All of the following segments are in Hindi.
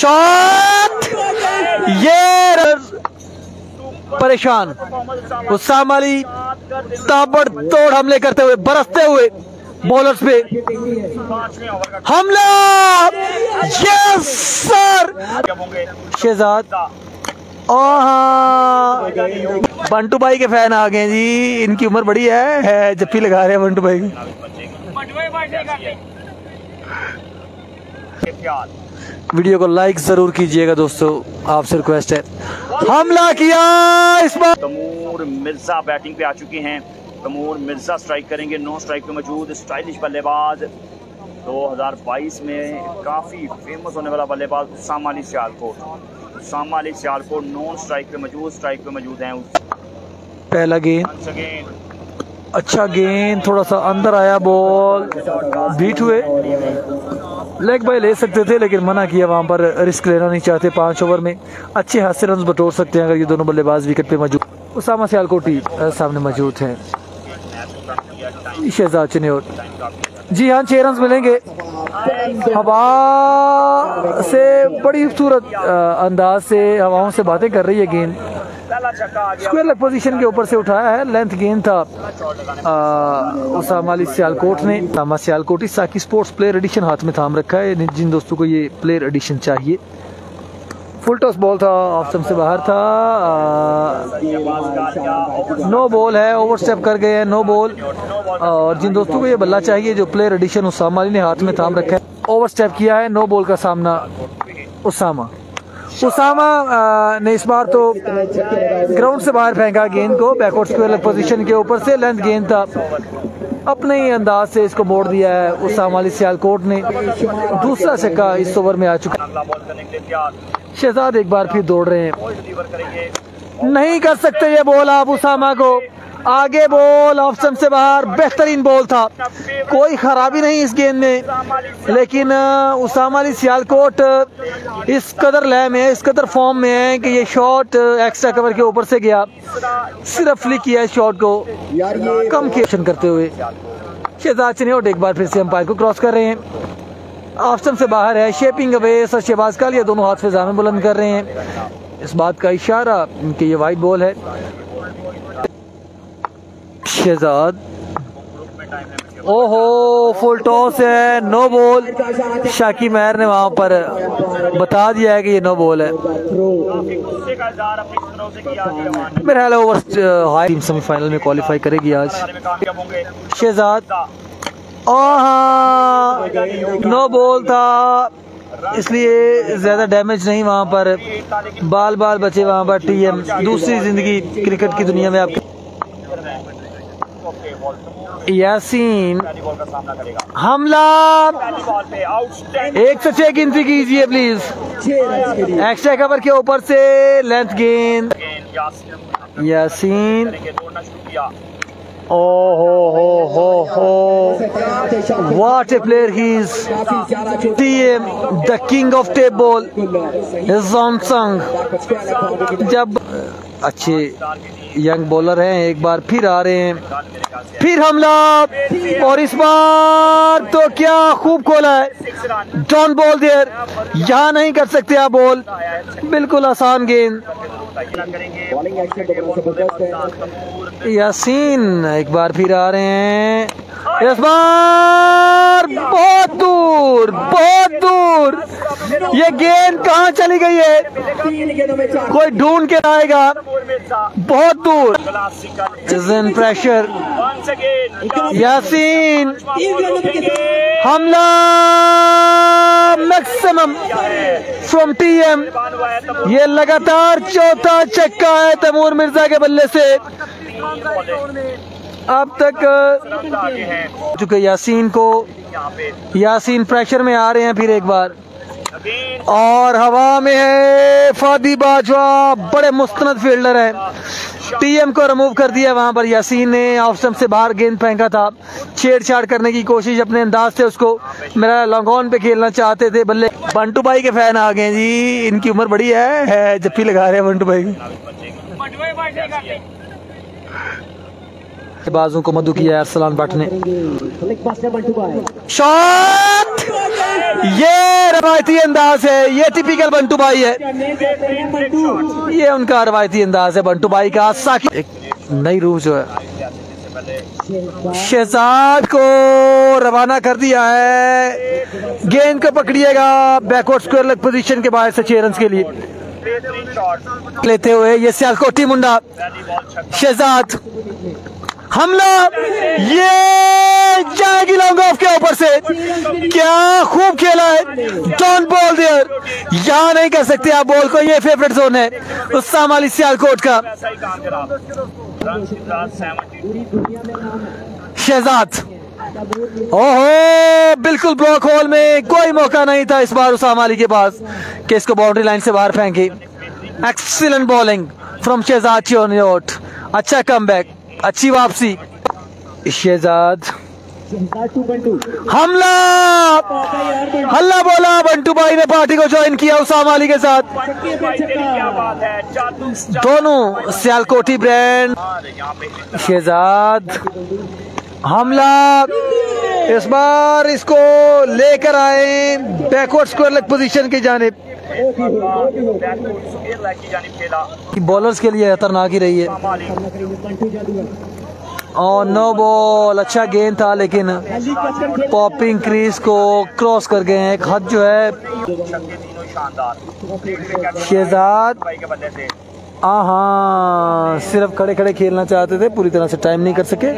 शॉट, ये परेशान उसामा अली ताबड़तोड़ हमले करते हुए बरसते हुए बॉलर्स पे हमला। यस सर, शहजाद बंटू भाई के फैन आ गए जी। इनकी उम्र बड़ी है जप्पी लगा रहे हैं बंटू भाई को। वीडियो को लाइक जरूर कीजिएगा दोस्तों, आपसे रिक्वेस्ट है। हमला किया इस बार। तमीर मिर्जा बैटिंग पे आ चुके हैं। तमीर मिर्जा स्ट्राइक करेंगे। नो स्ट्राइक पे मौजूद स्टाइलिश बल्लेबाज, 2022 में काफी फेमस होने वाला बल्लेबाज उसामा अली सियालकोट। उसामा अली सियालकोट नॉन स्ट्राइक पे मौजूद, स्ट्राइक पे मौजूद हैं। पहला गेंद, अच्छा गेंद, थोड़ा सा अंदर आया बॉल, बीट हुए, लेग बाय ले सकते थे लेकिन मना किया वहां पर, रिस्क लेना नहीं चाहते। 5 ओवर में अच्छे हादसे रन बटोर सकते हैं अगर ये दोनों बल्लेबाज विकेट पे मौजूद। उसामा सियालकोट सामने मौजूद हैं। शहजाद चिन्ह, जी हाँ, 6 रन मिलेंगे। हवा से बड़ी खूबसूरत अंदाज से हवाओं से बातें कर रही है गेंद। स्क्वायर लेग पोजीशन के ऊपर से उठाया है, लेंथ गेंद था उसामा अली सियालकोट ने। उसामा सियालकोट इस साकी स्पोर्ट्स प्लेयर एडिशन हाथ में थाम रखा है। जिन दोस्तों को ये प्लेयर एडिशन चाहिए, फुल टॉस बॉल था, ऑफ स्टंप से बाहर था, नो बॉल है, ओवरस्टेप कर गए हैं, नो बॉल। और जिन दोस्तों को ये बल्ला चाहिए, जो प्लेयर एडिशन उसामा अली ने हाथ में थाम रखा है, ओवरस्टेप किया है, नो बॉल का सामना उसामा ने इस बार तो ग्राउंड से बाहर फेंका गेंद को। बैकवर्ड स्क्वायर पोजीशन के ऊपर से लेंथ गेंद था, अपने ही अंदाज से इसको मोड़ दिया है उसामा अली सियालकोट ने। दूसरा छक्का इस ओवर में आ चुका। शहजाद एक बार फिर दौड़ रहे हैं, नहीं कर सकते ये बॉल आप उसामा को। आगे बॉल, ऑफ स्टंप से बाहर, बेहतरीन बॉल था, कोई खराबी नहीं इस गेंद में। लेकिन उसामा अली सियालकोट इस कदर लय में है, इस कदर फॉर्म में है कि ये शॉट एक्स्ट्रा कवर के ऊपर से गया, सिर्फ फ्लिक किया इस शॉट को कम कैप्शन करते हुए। शहजाद चिन्ह एक बार फिर से अंपायर को क्रॉस कर रहे हैं, ऑफ स्टंप से बाहर है। Shaping away sir Shahbaz Kalia दोनों हाथ फिजा में बुलंद कर रहे हैं, इस बात का इशारा कि ये वाइड बॉल है। शहजाद, ओहो, फुल टॉस है, नो बॉल। शाकी मेहर ने वहां पर बता दिया है कि ये नो बॉल है। मेरा ख्याल है ओवर टीम सेमीफाइनल में क्वालिफाई करेगी आज। शहजाद, नो बॉल था, इसलिए ज्यादा डैमेज नहीं वहां पर, बाल बाल बचे वहां पर। टीएम दूसरी जिंदगी क्रिकेट की दुनिया में आपके यासीन हमला। 106 गिनती कीजिए प्लीज। एक्स्ट्रा कवर के ऊपर से लेंथ गेंद, यासीन। ओ हो, what a player he is. TM the king of tape ball is on song. जब अच्छे यंग बॉलर हैं, एक बार फिर आ रहे हैं, फिर हमला, और इस बार तो क्या खूब खोला है। डॉन बॉल देयर, यहाँ नहीं कर सकते आप बॉल, बिल्कुल आसान गेंद। यासीन एक बार फिर आ रहे हैं, इस बार बहुत दूर, बहुत दूर। ये गेंद कहाँ चली गई है, कोई ढूंढ के आएगा, बहुत दूर। इन प्रेशर, यासीन हमला, मैक्सिमम फ्रॉम टीएम। ये लगातार चौथा छक्का है तमीर मिर्जा के बल्ले से अब तक चुके। यासीन को, यासीन प्रेशर में आ रहे हैं फिर एक बार, और हवा में है फादी बाजवा, बड़े मुस्तनद फील्डर है। टीएम को रिमूव कर दिया वहां पर यासीन ने। ऑफ स्टंप से बाहर गेंद फेंका था, छेड़छाड़ करने की कोशिश अपने अंदाज से, उसको मेरा लॉन्ग ऑन पे खेलना चाहते थे बल्ले। बंटू भाई के फैन आ गए जी। इनकी उम्र बड़ी है जप्पी लगा रहे हैं बंटू भाई को। बाजू को मधु किया अरसलान भट्ट ने। शॉट, ये रवायती अंदाज है, ये टिपिकल बंटू भाई है, ये उनका रवायती अंदाज है बंटू भाई का। साकी नई रूह जो है शहजाद को रवाना कर दिया है। गेंद को पकड़िएगा बैकवर्ड स्क्वायर लेग पोजीशन के बाहर से चेयरस के लिए लेते हुए ये सियालकोटी मुंडा शहजाद। हमला ये जाएगी लॉन्ग ऑफ के ऊपर से, क्या खूब खेला है। डॉन बॉल देयर, यहाँ नहीं कर सकते आप बॉल को, ये फेवरेट जोन है उसामा अली सियालकोट का। शहजाद, ओहो बिल्कुल ब्लॉक होल में, कोई मौका नहीं था इस बार उसामा अली के पास कि इसको बाउंड्री लाइन से बाहर फेंकी। Excellent bowling from Shahzad Chiniot, अच्छा कमबैक, अच्छी वापसी। शहजाद हमला, हल्ला बोला, बंटू भाई ने पार्टी को ज्वाइन किया उसामा अली के साथ। दोनों सियालकोटी ब्रांड। शहजाद हमला, इस बार इसको लेकर आए बैकवर्ड स्क्वायर लेग पोजीशन की जानिब। बॉलर्स के लिए खतरनाक ही रही है। और नो बॉल, अच्छा गेंद था लेकिन पॉपिंग क्रीज को क्रॉस कर गए हैं। एक हद जो है शहजाद, हाँ सिर्फ खड़े खड़े खेलना चाहते थे, पूरी तरह से टाइम नहीं कर सके।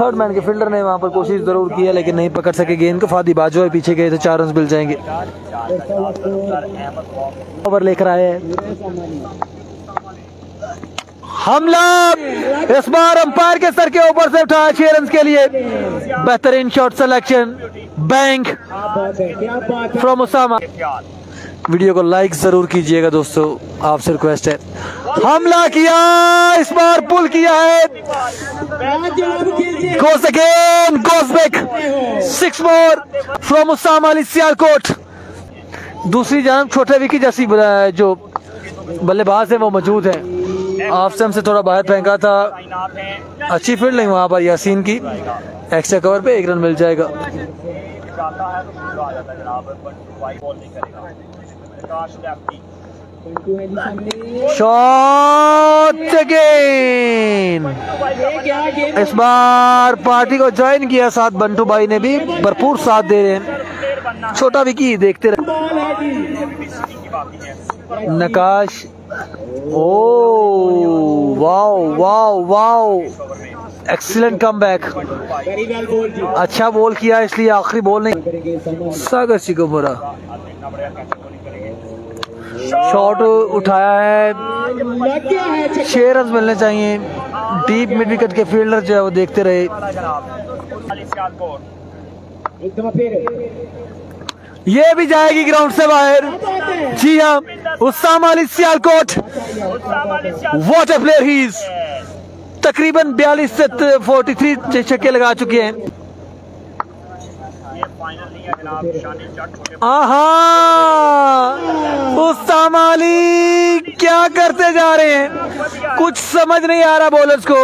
थर्ड मैन के फील्डर ने वहां पर कोशिश जरूर की है लेकिन नहीं पकड़ सके गेंद को। फादी बाजवा पीछे गए तो 4 रन मिल जाएंगे। ओवर लेकर आए हमला, इस बार अंपायर के सर के ऊपर से उठाया 6 रन के लिए। बेहतरीन shot selection bank from Usama. Video को लाइक जरूर कीजिएगा दोस्तों, आपसे रिक्वेस्ट है। हमला किया इस बार, पुल किया है। Goes again, goes back, 6 more from Usama Ali Sialkot. दूसरी जानब छोटे विकी जैसी जो बल्लेबाज है वो मौजूद है। आपसे हमसे थोड़ा बाहर फेंका था, अच्छी फील्ड नहीं वहां पर यासीन की। एक्स्ट्रा कवर पे 1 रन मिल जाएगा। शॉट अगेन, इस बार पार्टी को ज्वाइन किया साथ। बंटू भाई ने भी भरपूर साथ दे रहे हैं। छोटा विकी देखते रहे। Naqash, oh wow wow wow, excellent comeback, अच्छा बॉल किया इसलिए आखिरी बॉल नहीं। सागर सिकोमोरा शॉट उठाया है, 6 रन मिलने चाहिए। डीप मिड विकेट के फील्डर जो है वो देखते रहे। ये भी जाएगी ग्राउंड से बाहर। जी हाँ, Usama Ali Sialkot, what a player he is. तकरीबन 42 से 43 छक्के लगा चुके हैं। उसामा अली क्या करते जा रहे हैं, कुछ समझ नहीं आ रहा बॉलर्स को।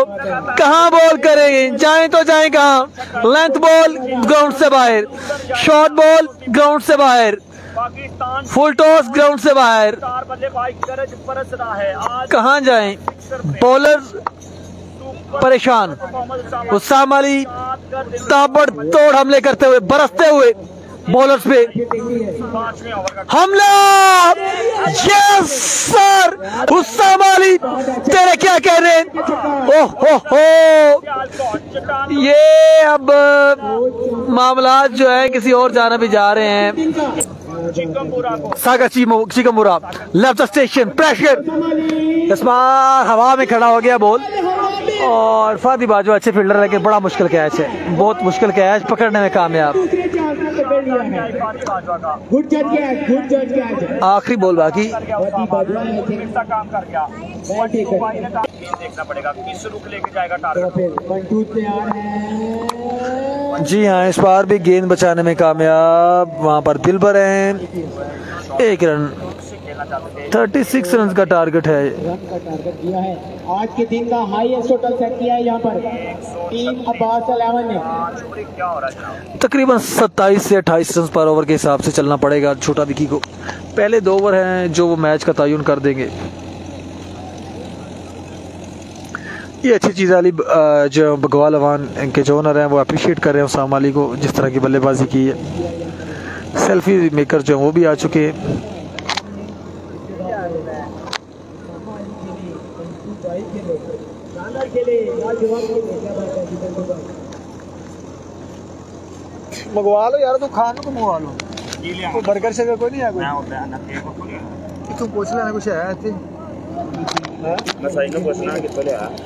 कहाँ बॉल करें, जाएं तो जाएं कहाँ। लेंथ बॉल ग्राउंड से बाहर, शॉर्ट बॉल ग्राउंड से बाहर, फुल टॉस ग्राउंड से बाहर, कहाँ जाएं। बॉलर परेशान, उसामा अली ताबड़तोड़ हमले करते हुए, बरसते हुए बॉलर्स पे। हमला, यस सर उसामा अली, तेरे क्या कह रहे हैं। ओह हो हो, ये अब मामला जो है किसी और जाना भी जा रहे हैं। Sagar Chikampura left station pressure, इस बार हवा में खड़ा हो गया बॉल। और फादी बाजवा अच्छे फील्डर है कि बड़ा मुश्किल कैच है, बहुत मुश्किल कैच पकड़ने में कामयाब। आखिरी बॉल बाकी, देखना पड़ेगा किस रुख लेके जाएगा टारगेट। जी हाँ, इस बार भी गेंद बचाने में कामयाब वहां पर दिलबर हैं। 1 रन देना चाहते हैं? 36 रन का टारगेट है, दिया है। आज के दिन का हाईएस्ट टोटल सेट किया है यहाँ पर टीम अब्बास 11 ने। तकरीबन 27 से 28 रन पर ओवर के हिसाब से चलना पड़ेगा छोटा विकी को। पहले दो ओवर हैं जो वो मैच का तयन कर देंगे। ये अच्छी चीज़ है, अली जो बगवाल अवान के जो ओनर हैं वो अप्रिशिएट कर रहे हैं उसामा अली को, जिस तरह की बल्लेबाजी की है। सेल्फी मेकर जो हैं वो भी आ चुके हैं। मंगवा लो यार, तू खाना तो मंगवा लो, तो बर्गर से कोई नहीं है, कोई तू पूछ लेना कुछ है, मसाई को पूछना कितने